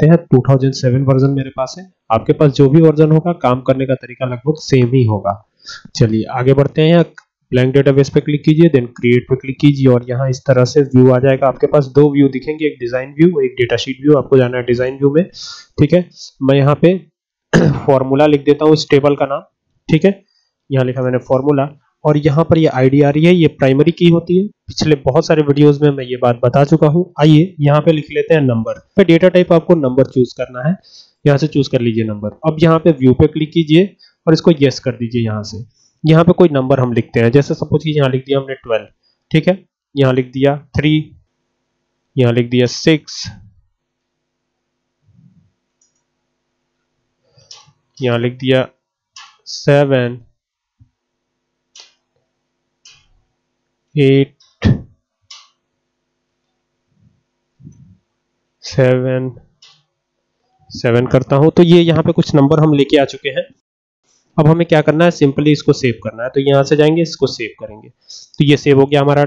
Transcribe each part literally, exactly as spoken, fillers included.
Two thousand seven version मेरे पास है, आपके पास जो भी वर्जन होगा काम करने का तरीका लगभग सेम ही होगा। चलिए आगे बढ़ते हैं, ब्लैंक डेटाबेस पे क्लिक कीजिए, देन क्रिएट पे क्लिक कीजिए और यहाँ इस तरह से व्यू आ जाएगा। आपके पास दो व्यू दिखेंगे, एक डिजाइन व्यू एक डेटा शीट व्यू। आपको जाना है डिजाइन व्यू में, ठीक है। मैं यहाँ पे फॉर्मूला लिख देता हूँ, इस टेबल का नाम, ठीक है, यहाँ लिखा मैंने फॉर्मूला और यहाँ पर ये आईडी आ रही है, ये प्राइमरी की होती है। पिछले बहुत सारे वीडियोस में मैं ये बात बता चुका हूँ। आइए यहाँ पे लिख लेते हैं नंबर। पे डेटा टाइप आपको नंबर चूज करना है, यहाँ से चूज कर लीजिए नंबर। अब यहाँ पे व्यू पे क्लिक कीजिए और इसको येस कर दीजिए। यहाँ से यहाँ पे कोई नंबर हम लिखते हैं, जैसे सपोज कि यहाँ लिख दिया हमने ट्वेल्व, ठीक है, यहाँ लिख दिया थ्री, यहाँ लिख दिया सिक्स, यहाँ लिख दिया सेवन, एट, सेवन, सेवन करता हूं तो ये यह यहाँ पे कुछ नंबर हम लेके आ चुके हैं। अब हमें क्या करना है, सिंपली इसको सेव करना है। तो यहाँ से जाएंगे, इसको सेव करेंगे, तो ये सेव हो गया, हमारा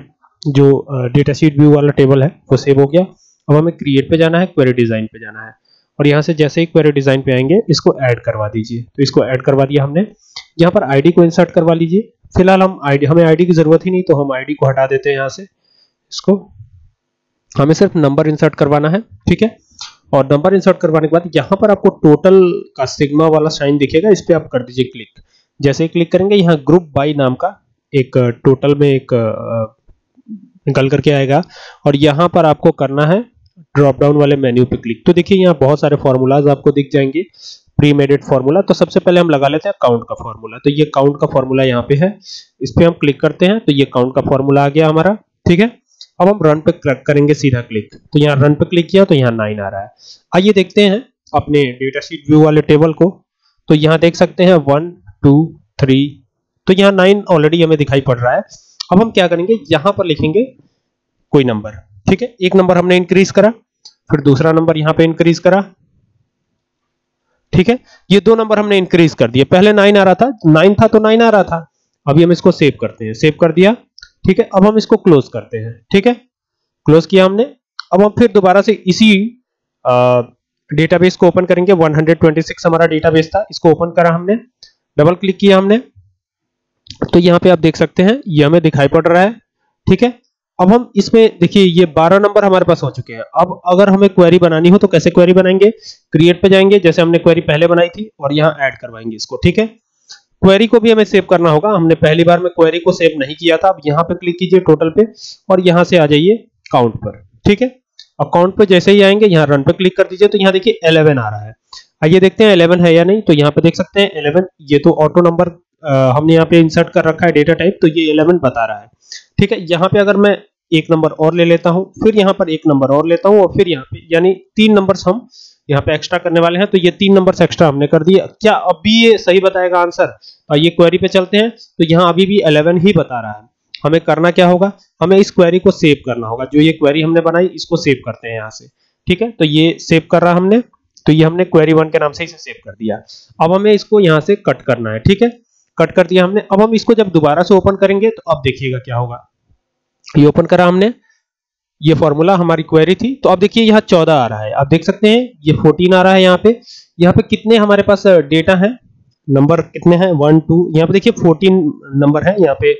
जो डेटा शीट व्यू वाला टेबल है वो सेव हो गया। अब हमें क्रिएट पे जाना है, क्वेरी डिजाइन पे जाना है और यहाँ से जैसे ही क्वेरी डिजाइन पे आएंगे इसको ऐड करवा दीजिए। तो इसको ऐड करवा दिया हमने, यहाँ पर आईडी को इंसर्ट करवा लीजिए। फिलहाल हम आईडी हमें आईडी की जरूरत ही नहीं, तो हम आईडी को हटा देते हैं यहाँ से। इसको हमें सिर्फ नंबर इंसर्ट करवाना है, ठीक है, और नंबर इंसर्ट करवाने के बाद यहाँ पर आपको टोटल का सिग्मा वाला साइन दिखेगा, इस पे आप कर दीजिए क्लिक। जैसे ही क्लिक करेंगे यहाँ ग्रुप बाय नाम का एक टोटल में एक निकल करके आएगा और यहाँ पर आपको करना है ड्रॉप डाउन वाले मेन्यू पे क्लिक। तो देखिए यहाँ बहुत सारे फॉर्मूलाज आपको दिख जाएंगे, प्रीमेडेड फॉर्मूला। तो सबसे पहले हम लगा लेते हैं काउंट का फॉर्मूला। तो ये काउंट का फॉर्मूला यहाँ पे है, इस पे हम क्लिक करते हैं तो ये काउंट का फॉर्मूला आ गया हमारा, ठीक है। अब हम रन पे क्लिक करेंगे सीधा क्लिक, तो यहाँ रन पे क्लिक किया तो यहाँ नाइन आ रहा है। आइए देखते हैं अपने डेटा शीट व्यू वाले टेबल को। तो यहाँ देख सकते हैं वन टू थ्री, तो यहाँ नाइन ऑलरेडी हमें दिखाई पड़ रहा है। अब हम क्या करेंगे, यहाँ पर लिखेंगे कोई नंबर, ठीक है। एक नंबर हमने इंक्रीज करा, फिर दूसरा नंबर यहाँ पे इंक्रीज करा, ठीक है। ये दो नंबर हमने इंक्रीज कर दिए, पहले नाइन आ रहा था, नाइन था तो नाइन आ रहा था। अभी हम इसको सेव करते हैं, सेव कर दिया, ठीक है। अब हम इसको क्लोज करते हैं, ठीक है, क्लोज किया हमने। अब हम फिर दोबारा से इसी डेटाबेस को ओपन करेंगे। वन टू सिक्स हमारा डेटाबेस था, इसको ओपन करा हमने, डबल क्लिक किया हमने, तो यहाँ पे आप देख सकते हैं ये हमें दिखाई पड़ रहा है, ठीक है। अब हम इसमें देखिए ये बारह नंबर हमारे पास हो चुके हैं। अब अगर हमें क्वेरी बनानी हो तो कैसे क्वेरी बनाएंगे, क्रिएट पे जाएंगे जैसे हमने क्वेरी पहले बनाई थी और यहाँ ऐड करवाएंगे इसको, ठीक है। क्वेरी को भी हमें सेव करना होगा, हमने पहली बार में क्वेरी को सेव नहीं किया था। अब यहाँ पे क्लिक कीजिए टोटल पे और यहाँ से आ जाइए काउंट पर, ठीक है। अब काउंट पे जैसे ही आएंगे यहाँ रन पे क्लिक कर दीजिए तो यहाँ देखिए इलेवन आ रहा है। आइए देखते हैं इलेवन है या नहीं। तो यहाँ पे देख सकते हैं इलेवन, ये तो ऑटो नंबर हमने यहाँ पे इंसर्ट कर रखा है डेटा टाइप, तो ये इलेवन बता रहा है, ठीक है। यहाँ पे अगर मैं एक नंबर और ले लेता हूँ, फिर यहाँ पर एक नंबर और लेता हूँ और फिर यहाँ पे, यानी तीन नंबर्स हम यहाँ पे एक्स्ट्रा करने वाले हैं। तो ये तीन नंबर्स एक्स्ट्रा हमने कर दिए। क्या अभी ये सही बताएगा आंसर? ये क्वेरी पे चलते हैं, तो यहाँ अभी भी इलेवन ही बता रहा है। हमें करना क्या होगा, हमें इस क्वेरी को सेव करना होगा, जो ये क्वेरी हमने बनाई इसको सेव करते हैं यहाँ से, ठीक है। तो ये सेव कर रहा हमने, तो ये हमने क्वेरी वन के नाम से इसे सेव कर दिया। अब हमें इसको यहाँ से कट करना है, ठीक है, कट कर दिया हमने। अब हम इसको जब दोबारा से ओपन करेंगे तो अब देखिएगा क्या होगा। ये ओपन करा हमने, ये फॉर्मूला हमारी क्वेरी थी, तो अब देखिए यहाँ चौदह आ रहा है, आप देख सकते हैं ये फोर्टीन आ रहा है। यहाँ पे यहाँ पे कितने हमारे पास डेटा है, नंबर कितने हैं, वन टू, यहाँ पे देखिए फोर्टीन नंबर है। यहाँ पे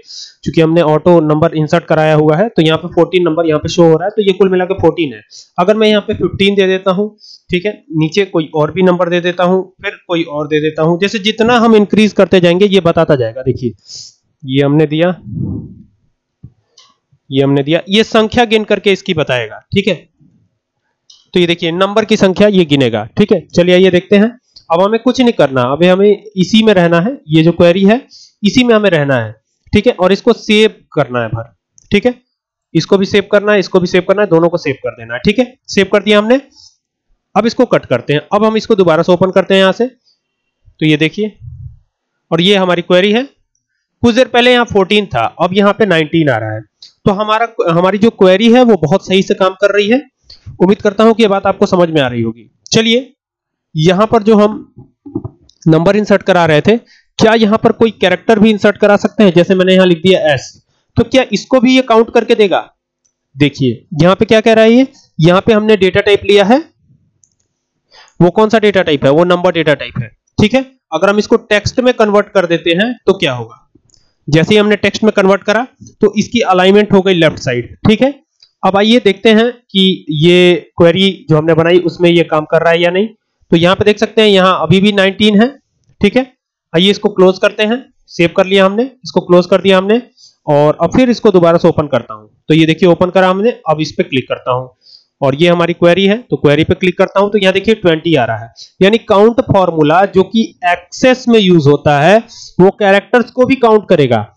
चूंकि हमने ऑटो नंबर इंसर्ट कराया हुआ है तो यहाँ पे फोर्टीन नंबर यहाँ पे शो हो रहा है, तो ये कुल मिला के फोर्टीन है। अगर मैं यहाँ पे फिफ्टीन दे देता हूँ, ठीक है, नीचे कोई और भी नंबर दे देता हूँ, फिर कोई और दे देता हूँ, जैसे जितना हम इंक्रीज करते जाएंगे ये बताता जाएगा। देखिए ये हमने दिया, ये हमने दिया, ये संख्या गिन करके इसकी बताएगा, ठीक है। तो ये देखिए नंबर की संख्या ये गिनेगा, ठीक है। चलिए आइए देखते हैं। अब हमें कुछ नहीं करना, अभी हमें इसी में रहना है, ये जो क्वेरी है इसी में हमें रहना है, ठीक है, और इसको सेव करना है भर, ठीक है। इसको भी सेव करना है, इसको भी सेव करना है, दोनों को सेव कर देना है, ठीक है। सेव कर दिया हमने। अब इसको कट करते हैं, अब हम इसको दोबारा से ओपन करते हैं यहाँ से, तो ये देखिए, और ये हमारी क्वेरी है। कुछ देर पहले यहाँ फोर्टीन था, अब यहाँ पे नाइनटीन आ रहा है, तो हमारा हमारी जो क्वेरी है वो बहुत सही से काम कर रही है। उम्मीद करता हूं कि ये बात आपको समझ में आ रही होगी। चलिए यहां पर जो हम नंबर इंसर्ट करा रहे थे, क्या यहां पर कोई कैरेक्टर भी इंसर्ट करा सकते हैं? जैसे मैंने यहां लिख दिया एस, तो क्या इसको भी ये काउंट करके देगा? देखिए यहां पे क्या कह रहा है, ये यहां पे हमने डेटा टाइप लिया है, वो कौन सा डेटा टाइप है, वो नंबर डेटा टाइप है। ठीक है, अगर हम इसको टेक्स्ट में कन्वर्ट कर देते हैं तो क्या होगा, जैसे ही हमने टेक्स्ट में कन्वर्ट करा तो इसकी अलाइनमेंट हो गई लेफ्ट साइड। ठीक है, अब आइए देखते हैं कि ये क्वेरी जो हमने बनाई उसमें ये काम कर रहा है या नहीं। तो यहाँ पे देख सकते हैं यहाँ अभी भी नाइनटीन है। ठीक है, आइए इसको क्लोज करते हैं, सेव कर लिया हमने, इसको क्लोज कर दिया हमने और अब फिर इसको दोबारा से ओपन करता हूँ। तो ये देखिए ओपन करा हमने, अब इस पे क्लिक करता हूँ और ये हमारी क्वेरी है, तो क्वेरी पे क्लिक करता हूं तो यहाँ देखिए ट्वेंटी आ रहा है। यानी काउंट फॉर्मूला जो कि एक्सेस में यूज होता है वो कैरेक्टर्स को भी काउंट करेगा।